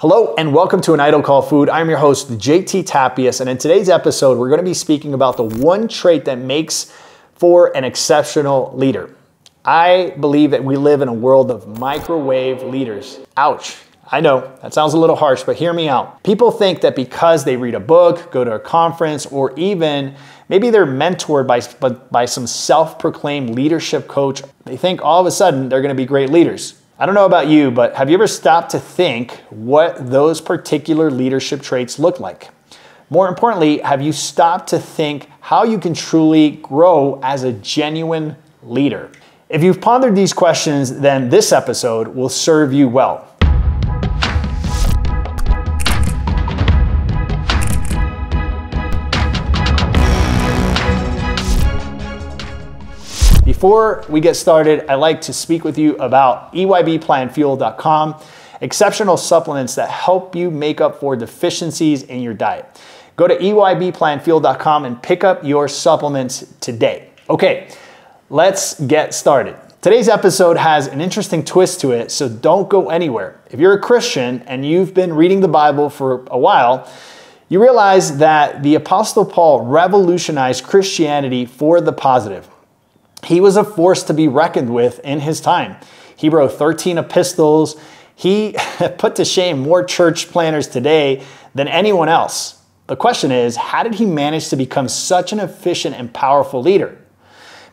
Hello and welcome to An Idol Called Food. I'm your host, JT Tapias, and in today's episode, we're gonna be speaking about the one trait that makes for an exceptional leader. I believe that we live in a world of microwave leaders. Ouch. I know, that sounds a little harsh, but hear me out. People think that because they read a book, go to a conference, or even maybe they're mentored by some self-proclaimed leadership coach, they think all of a sudden they're gonna be great leaders. I don't know about you, but have you ever stopped to think what those particular leadership traits look like? More importantly, have you stopped to think how you can truly grow as a genuine leader? If you've pondered these questions, then this episode will serve you well. Before we get started, I'd like to speak with you about EYBPlanFuel.com, exceptional supplements that help you make up for deficiencies in your diet. Go to EYBPlanFuel.com and pick up your supplements today. Okay, let's get started. Today's episode has an interesting twist to it, so don't go anywhere. If you're a Christian and you've been reading the Bible for a while, you realize that the Apostle Paul revolutionized Christianity for the positive. He was a force to be reckoned with in his time. He wrote 13 epistles. He put to shame more church planners today than anyone else. The question is, how did he manage to become such an efficient and powerful leader?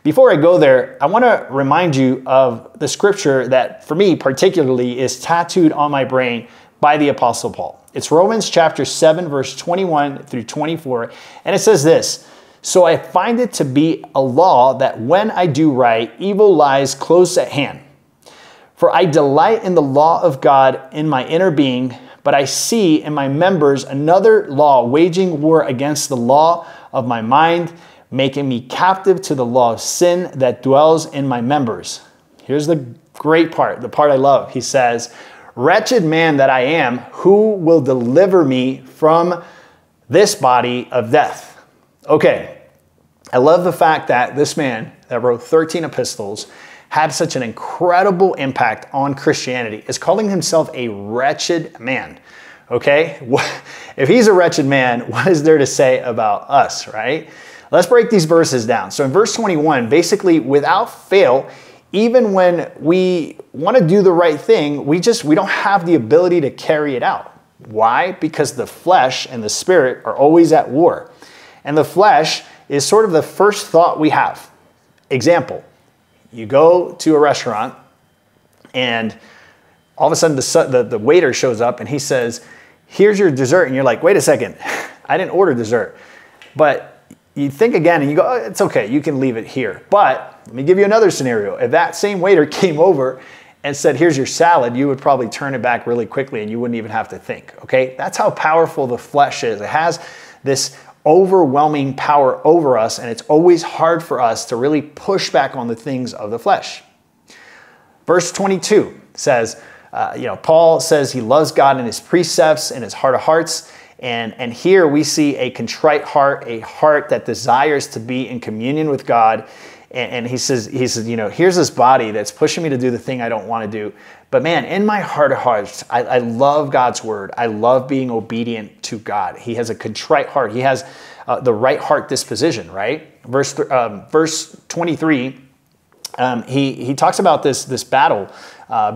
Before I go there, I want to remind you of the scripture that, for me particularly, is tattooed on my brain by the Apostle Paul. It's Romans chapter 7, verse 21 through 24, and it says this, "So I find it to be a law that when I do right, evil lies close at hand. For I delight in the law of God in my inner being, but I see in my members another law waging war against the law of my mind, making me captive to the law of sin that dwells in my members." Here's the great part, the part I love. He says, "Wretched man that I am, who will deliver me from this body of death?" Okay, I love the fact that this man that wrote 13 epistles had such an incredible impact on Christianity is calling himself a wretched man, okay? If he's a wretched man, what is there to say about us, right? Let's break these verses down. So in verse 21, basically, without fail, even when we want to do the right thing, we don't have the ability to carry it out. Why? Because the flesh and the spirit are always at war. And the flesh is sort of the first thought we have. Example, you go to a restaurant and all of a sudden the waiter shows up and he says, "Here's your dessert." And you're like, "Wait a second, I didn't order dessert." But you think again and you go, "Oh, it's okay, you can leave it here." But let me give you another scenario. If that same waiter came over and said, "Here's your salad," you would probably turn it back really quickly and you wouldn't even have to think, okay? That's how powerful the flesh is. It has this overwhelming power over us, and it's always hard for us to really push back on the things of the flesh. Verse 22 says, Paul says he loves God and his precepts and his heart of hearts, and here we see a contrite heart, a heart that desires to be in communion with God, and he says, here's this body that's pushing me to do the thing I don't want to do, but man, in my heart of hearts, I love God's word. I love being obedient to God. He has a contrite heart. He has the right heart disposition, right? Verse 23, he talks about this battle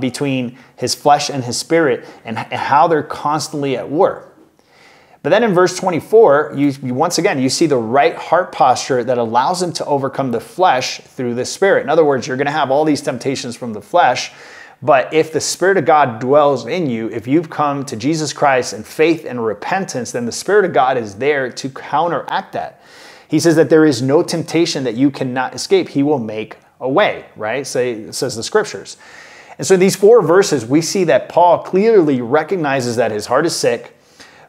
between his flesh and his spirit and how they're constantly at war. But then in verse 24, you see the right heart posture that allows him to overcome the flesh through the spirit. In other words, you're going to have all these temptations from the flesh, but if the Spirit of God dwells in you, if you've come to Jesus Christ in faith and repentance, then the Spirit of God is there to counteract that. He says that there is no temptation that you cannot escape. He will make a way, right? Says the scriptures. And so in these four verses, we see that Paul clearly recognizes that his heart is sick,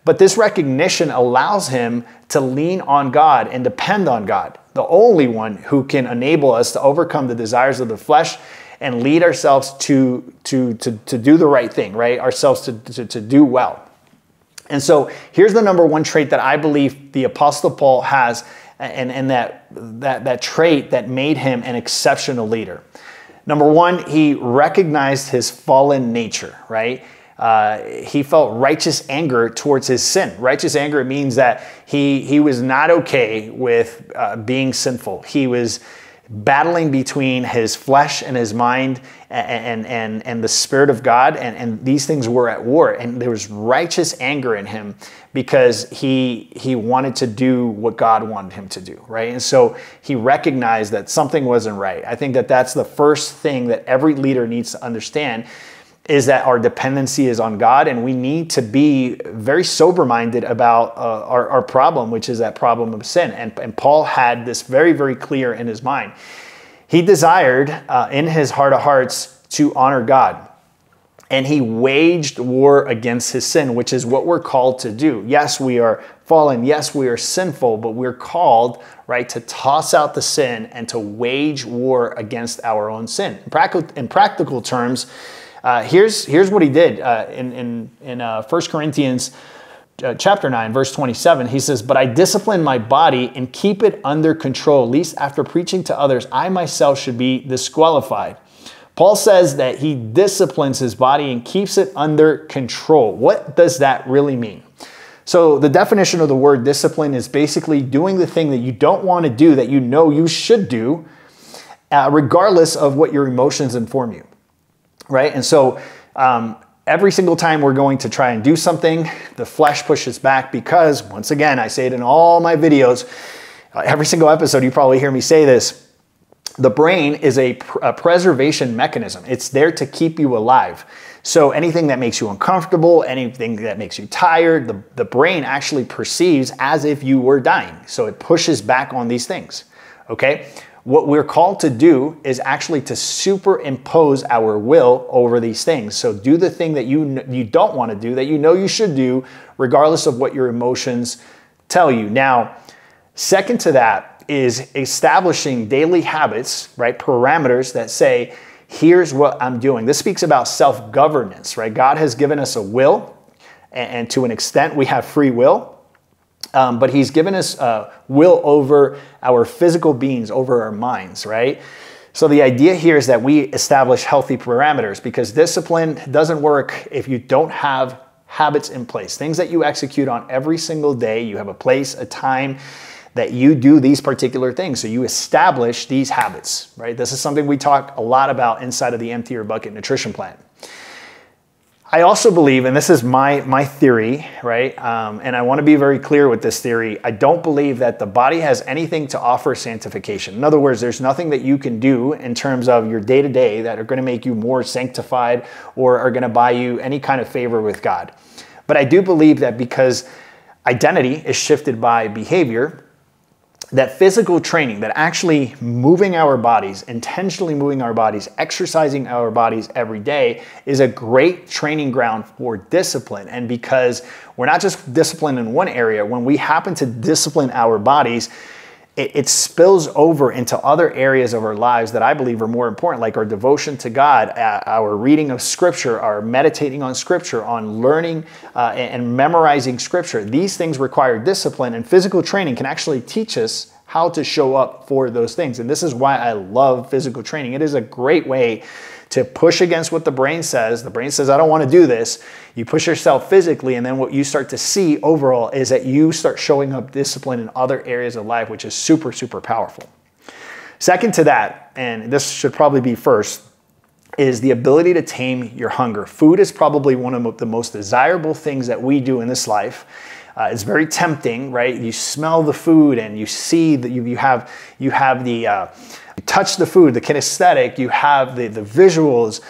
but this recognition allows him to lean on God and depend on God, the only one who can enable us to overcome the desires of the flesh and lead ourselves to do the right thing, right? Ourselves to do well. And so here's the number one trait that I believe the Apostle Paul has, and that trait that made him an exceptional leader. Number one, he recognized his fallen nature, right? he felt righteous anger towards his sin. Righteous anger means that he was not okay with being sinful. He was battling between his flesh and his mind and the Spirit of God, and these things were at war, and there was righteous anger in him because he wanted to do what God wanted him to do, right? And so he recognized that something wasn't right. I think that that's the first thing that every leader needs to understand, is that our dependency is on God, and we need to be very sober-minded about our problem, which is that problem of sin. And Paul had this very, very clear in his mind. He desired in his heart of hearts to honor God, and he waged war against his sin, which is what we're called to do. Yes, we are fallen. Yes, we are sinful, but we're called, right, to toss out the sin and to wage war against our own sin. In practical terms, here's what he did in 1 Corinthians chapter 9, verse 27. He says, "But I discipline my body and keep it under control, lest after preaching to others, I myself should be disqualified." Paul says that he disciplines his body and keeps it under control. What does that really mean? So the definition of the word discipline is basically doing the thing that you don't want to do that you know you should do, regardless of what your emotions inform you. Right? And so every single time we're going to try and do something, the flesh pushes back because, once again, I say it in all my videos, every single episode, you probably hear me say this, the brain is a preservation mechanism. It's there to keep you alive. So anything that makes you uncomfortable, anything that makes you tired, the brain actually perceives as if you were dying. So it pushes back on these things, okay? What we're called to do is actually to superimpose our will over these things. So do the thing that you don't want to do, that you know you should do, regardless of what your emotions tell you. Now, second to that is establishing daily habits, right? Parameters that say, here's what I'm doing. This speaks about self-governance, right? God has given us a will, and to an extent we have free will. But he's given us will over our physical beings, over our minds, right? So the idea here is that we establish healthy parameters, because discipline doesn't work if you don't have habits in place, things that you execute on every single day. You have a place, a time that you do these particular things. So you establish these habits, right? This is something we talk a lot about inside of the Empty Your Bucket nutrition plan. I also believe, and this is my theory, right? And I want to be very clear with this theory. I don't believe that the body has anything to offer sanctification. In other words, there's nothing that you can do in terms of your day-to-day that are going to make you more sanctified or are going to buy you any kind of favor with God. But I do believe that because identity is shifted by behavior, that physical training, that actually moving our bodies, intentionally moving our bodies, exercising our bodies every day, is a great training ground for discipline. And because we're not just disciplined in one area, when we happen to discipline our bodies, it spills over into other areas of our lives that I believe are more important, like our devotion to God, our reading of Scripture, our meditating on Scripture, on learning and memorizing Scripture. These things require discipline, and physical training can actually teach us how to show up for those things. And this is why I love physical training. It is a great way to push against what the brain says. The brain says, I don't want to do this. You push yourself physically, and then what you start to see overall is that you start showing up discipline in other areas of life, which is super, super powerful. Second to that, and this should probably be first, is the ability to tame your hunger. Food is probably one of the most desirable things that we do in this life. It's very tempting, right? You smell the food and you see that you have the you touch the food, the kinesthetic, you have the visuals,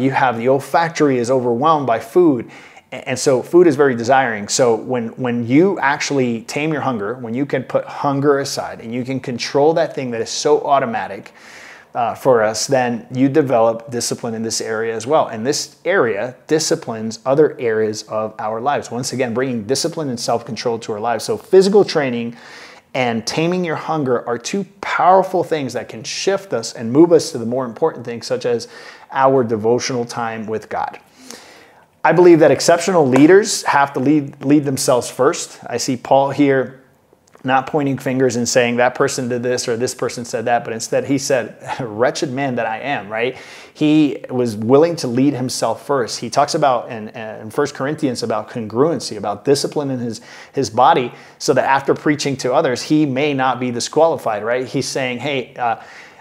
you have the olfactory is overwhelmed by food. And so food is very desiring. So when you actually tame your hunger, when you can put hunger aside and you can control that thing that is so automatic for us, then you develop discipline in this area as well. And this area disciplines other areas of our lives. Once again, bringing discipline and self-control to our lives. So physical training and taming your hunger are two powerful things that can shift us and move us to the more important things, such as our devotional time with God. I believe that exceptional leaders have to lead themselves first. I see Paul here Not pointing fingers and saying that person did this or this person said that, but instead he said, wretched man that I am, right? He was willing to lead himself first. He talks about in 1 Corinthians about congruency, about discipline in his body, so that after preaching to others, he may not be disqualified, right? He's saying, hey,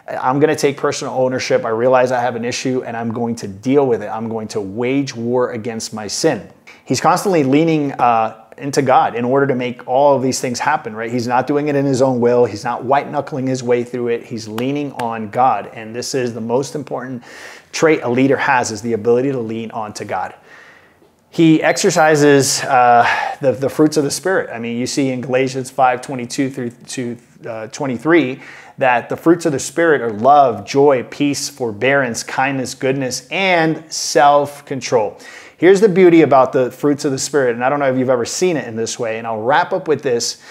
I'm going to take personal ownership. I realize I have an issue and I'm going to deal with it. I'm going to wage war against my sin. He's constantly leaning into God in order to make all of these things happen, right? He's not doing it in his own will. He's not white knuckling his way through it. He's leaning on God. And this is the most important trait a leader has, is the ability to lean onto God. He exercises the fruits of the Spirit. I mean, you see in Galatians 5:22 through to 23, that the fruits of the Spirit are love, joy, peace, forbearance, kindness, goodness, and self-control. Here's the beauty about the fruits of the Spirit, and I don't know if you've ever seen it in this way, and I'll wrap up with this.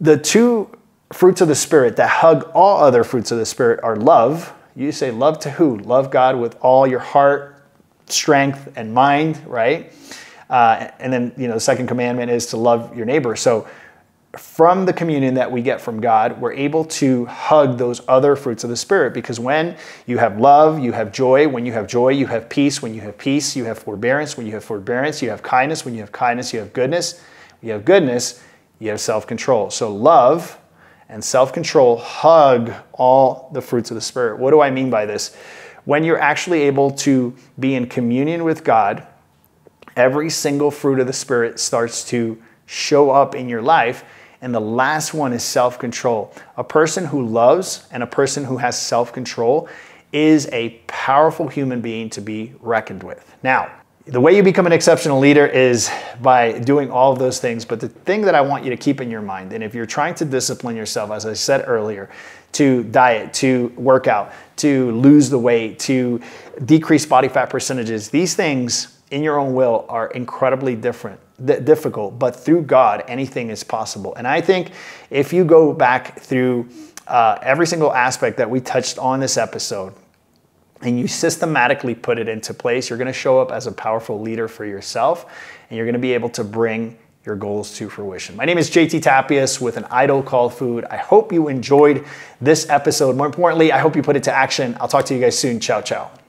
The two fruits of the Spirit that hug all other fruits of the Spirit are love. You say love to who? Love God with all your heart, strength, and mind, right? And then, you know, the second commandment is to love your neighbor. So from the communion that we get from God, we're able to hug those other fruits of the Spirit, because when you have love, you have joy. When you have joy, you have peace. When you have peace, you have forbearance. When you have forbearance, you have kindness. When you have kindness, you have goodness. When you have goodness, you have self-control. So love and self-control hug all the fruits of the Spirit. What do I mean by this? When you're actually able to be in communion with God, every single fruit of the Spirit starts to show up in your life. And the last one is self-control. A person who loves and a person who has self-control is a powerful human being to be reckoned with. Now, the way you become an exceptional leader is by doing all of those things. But the thing that I want you to keep in your mind, and if you're trying to discipline yourself, as I said earlier, to diet, to work out, to lose the weight, to decrease body fat percentages, these things in your own will are incredibly difficult, but through God, anything is possible. And I think if you go back through every single aspect that we touched on this episode, and you systematically put it into place, you're going to show up as a powerful leader for yourself, and you're going to be able to bring your goals to fruition. My name is JT Tapias with an idol called food. I hope you enjoyed this episode. More importantly, I hope you put it to action. I'll talk to you guys soon. Ciao, ciao.